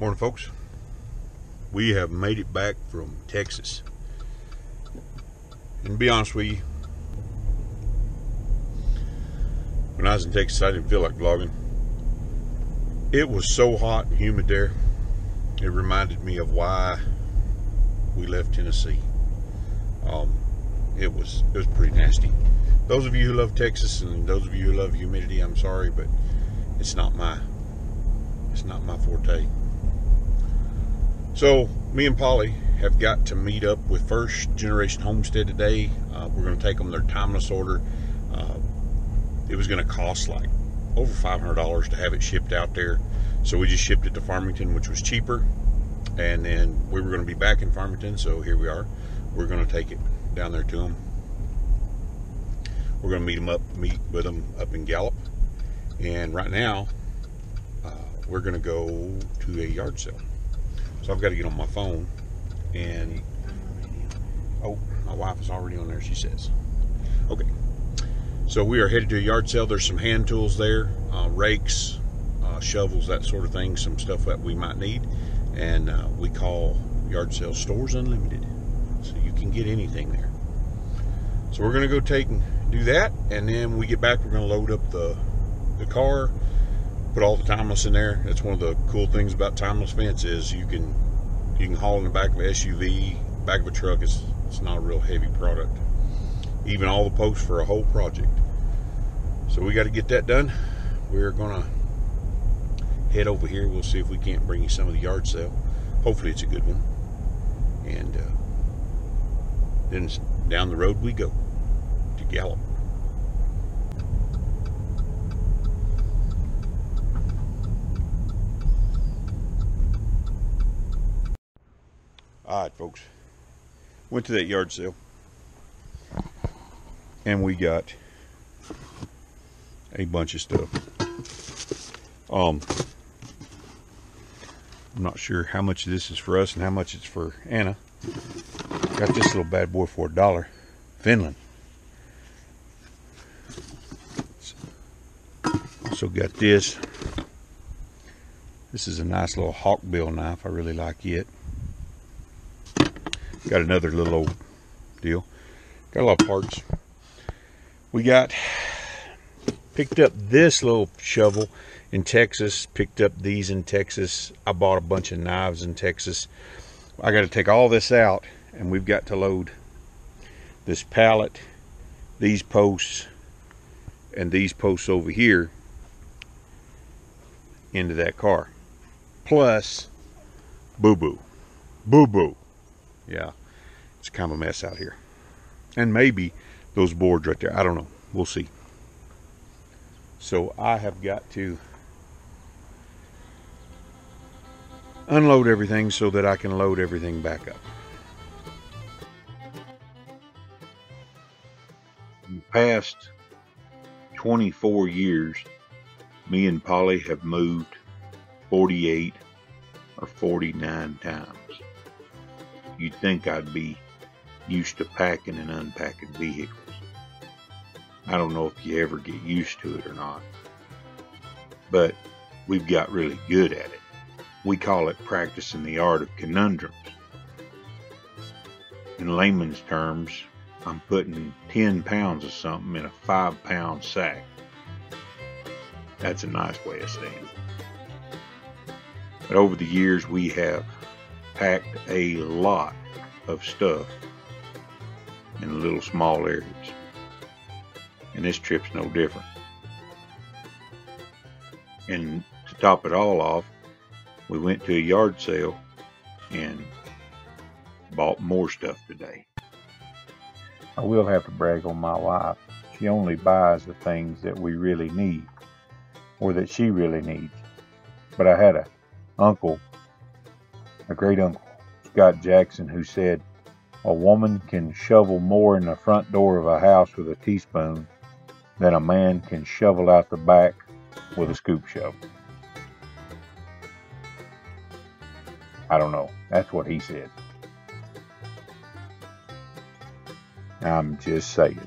Morning, folks. We have made it back from Texas. And to be honest with you, when I was in Texas, I didn't feel like vlogging. It was so hot and humid there. It reminded me of why we left Tennessee. It was pretty nasty. Those of you who love Texas and those of you who love humidity, I'm sorry, but it's not my forte. So me and Polly have got to meet up with First Generation Homestead today. We're going to take them their Timeless order. It was going to cost like over $500 to have it shipped out there, so we just shipped it to Farmington, which was cheaper, and then we were going to be back in Farmington, so here we are. We're going to take it down there to them. We're going to meet with them up in Gallup, and right now we're going to go to a yard sale. So I've got to get on my phone, and oh, my wife is already on there, she says. Okay, so we are headed to a yard sale. There's some hand tools there, rakes, shovels, that sort of thing, some stuff that we might need. And we call yard sale Stores Unlimited, so you can get anything there. So we're going to go take and do that, and then when we get back, we're going to load up the car, put all the Timeless in there. That's one of the cool things about Timeless Fence is you can haul in the back of an SUV, back of a truck. It's not a real heavy product. Even all the posts for a whole project. So we got to get that done. We're gonna head over here. We'll see if we can't bring you some of the yard sale. Hopefully it's a good one. And then down the road we go to Gallup. All right, folks, went to that yard sale and we got a bunch of stuff. I'm not sure how much of this is for us and how much it's for Anna. Got this little bad boy for $1, Finland. Also got this. This is a nice little hawkbill knife. I really like it. Got another little old deal. Got a lot of parts. We got, picked up this little shovel in Texas. Picked up these in Texas. I bought a bunch of knives in Texas. I got to take all this out, and we've got to load this pallet, these posts, and these posts over here into that car. Plus, boo-boo. Boo-boo. Yeah, it's kind of a mess out here. And maybe those boards right there, I don't know, we'll see. So I have got to unload everything so that I can load everything back up. In the past 24 years, me and Polly have moved 48 or 49 times. You'd think I'd be used to packing and unpacking vehicles. I don't know if you ever get used to it or not, but we've got really good at it. We call it practicing the art of conundrums. In layman's terms, I'm putting 10 pounds of something in a 5-pound sack. That's a nice way of saying it. But over the years, we have packed a lot of stuff in little small areas, and this trip's no different. And to top it all off, we went to a yard sale and bought more stuff today. I will have to brag on my wife. She only buys the things that we really need, or that she really needs. But I had a great uncle, Scott Jackson, who said, "A woman can shovel more in the front door of a house with a teaspoon than a man can shovel out the back with a scoop shovel." I don't know. That's what he said. I'm just saying.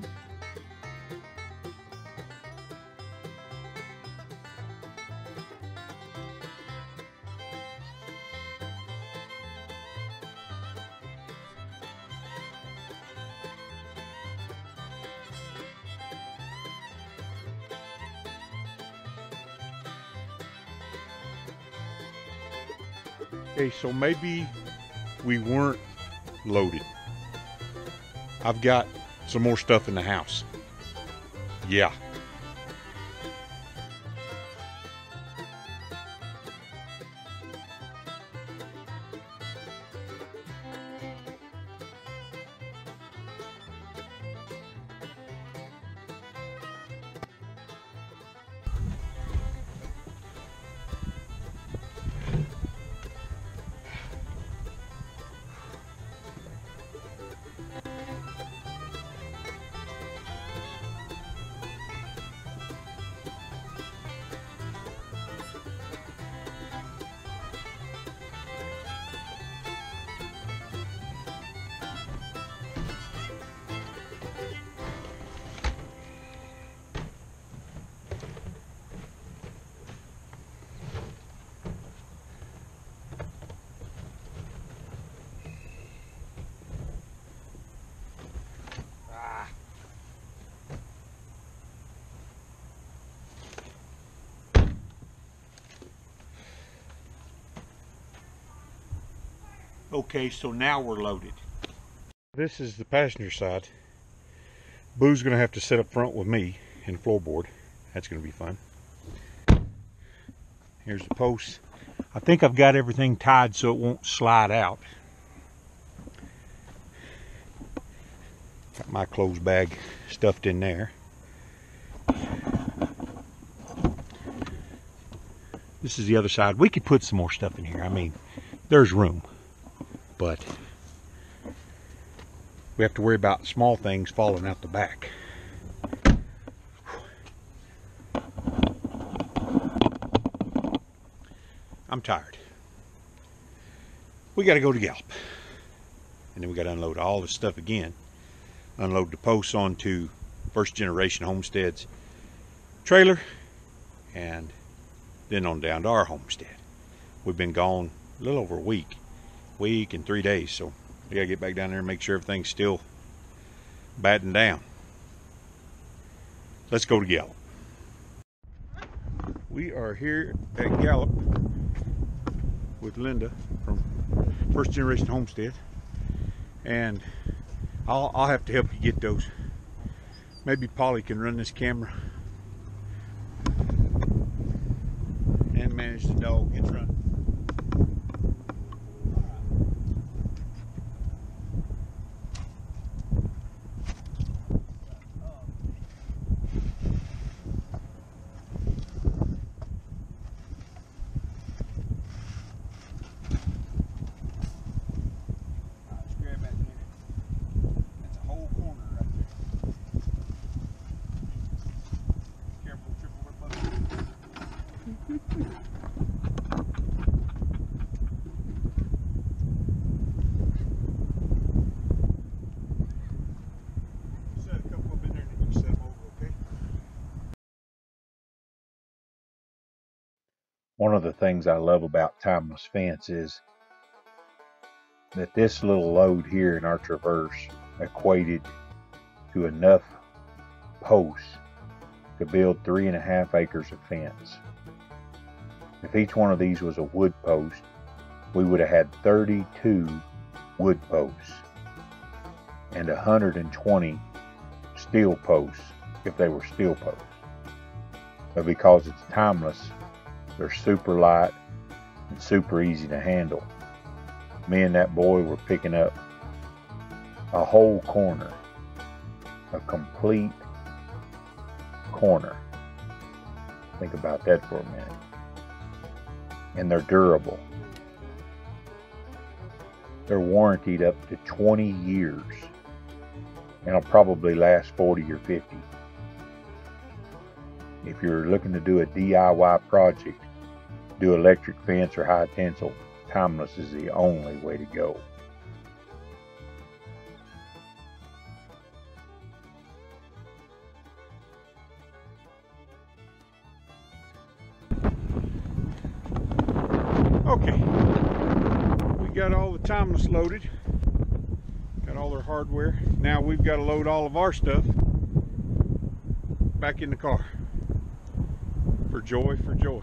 Okay, so maybe we weren't loaded. I've got some more stuff in the house. Yeah. Okay, so now we're loaded. This is the passenger side. Boo's gonna have to sit up front with me in floorboard. That's gonna be fun. Here's the post. I think I've got everything tied so it won't slide out. Got my clothes bag stuffed in there. This is the other side. We could put some more stuff in here. I mean, there's room. But we have to worry about small things falling out the back. I'm tired. We got to go to Gallup. And then we got to unload all this stuff again. Unload the posts onto First Generation Homestead's trailer. And then on down to our homestead. We've been gone a little over a week and 3 days, so we gotta get back down there and make sure everything's still batting down. Let's go to Gallup. We are here at Gallup with Linda from First Generation Homestead, and I'll have to help you get those. Maybe Polly can run this camera and manage the dog. It's running. One of the things I love about Timeless Fence is that this little load here in our Traverse equated to enough posts to build 3.5 acres of fence. If each one of these was a wood post, we would have had 32 wood posts and 120 steel posts if they were steel posts. But because it's timeless, they're super light and super easy to handle. Me and that boy were picking up a whole corner, a complete corner. Think about that for a minute. And they're durable. They're warrantied up to 20 years. And it'll probably last 40 or 50. If you're looking to do a DIY project, do electric fence or high tensile, Timeless is the only way to go. Okay, we got all the Timeless loaded, got all their hardware. Now we've got to load all of our stuff back in the car. For joy, for joy.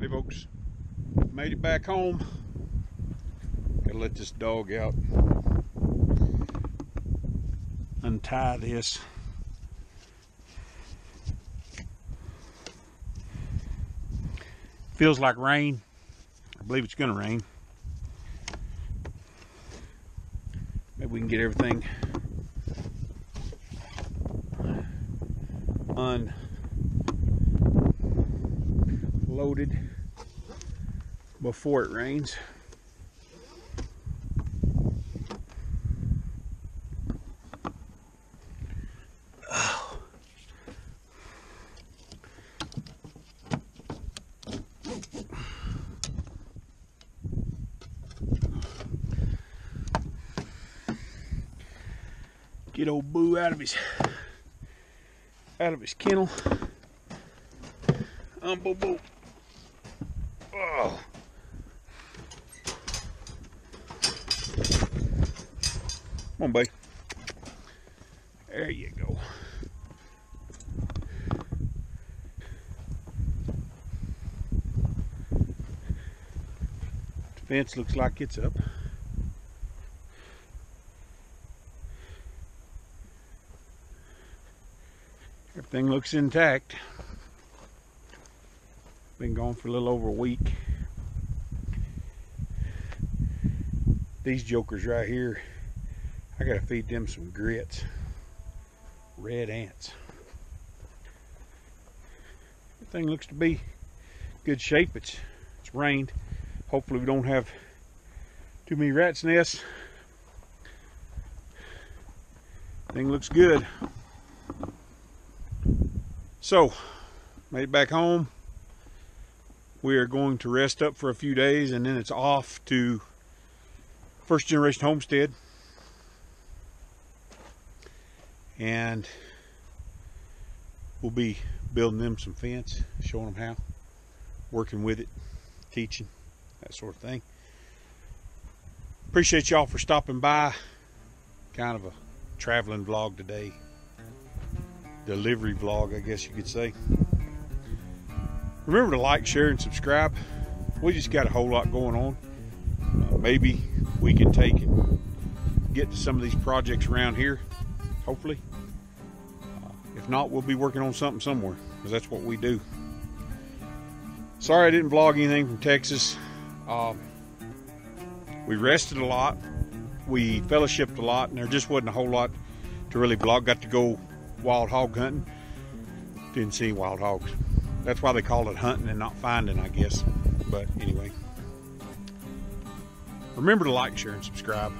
Hey folks. Made it back home. Gotta let this dog out. Untie this. Feels like rain. I believe it's gonna rain. Maybe we can get everything unloaded before it rains. Get old Boo out of his kennel. Boo Boo. Oh. Come on, buddy. There you go. The fence looks like it's up. Everything looks intact. Been gone for a little over a week. These jokers right here, I gotta feed them some grits. Red ants. Everything looks to be in good shape. It's rained. Hopefully we don't have too many rat's nests. Everything looks good. So, made it back home. We are going to rest up for a few days, and then it's off to First Generation Homestead. And we'll be building them some fence, showing them how, working with it, teaching, that sort of thing. Appreciate y'all for stopping by. Kind of a traveling vlog today. Delivery vlog, I guess you could say. Remember to like, share, and subscribe. We just got a whole lot going on. Maybe we can take and get to some of these projects around here, hopefully. If not, we'll be working on something somewhere, because that's what we do. Sorry I didn't vlog anything from Texas. We rested a lot, we fellowshipped a lot, and there just wasn't a whole lot to really vlog. Got to go wild hog hunting. Didn't see wild hogs. That's why they call it hunting and not finding, I guess. But anyway, remember to like, share, and subscribe.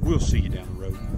We'll see you down the road.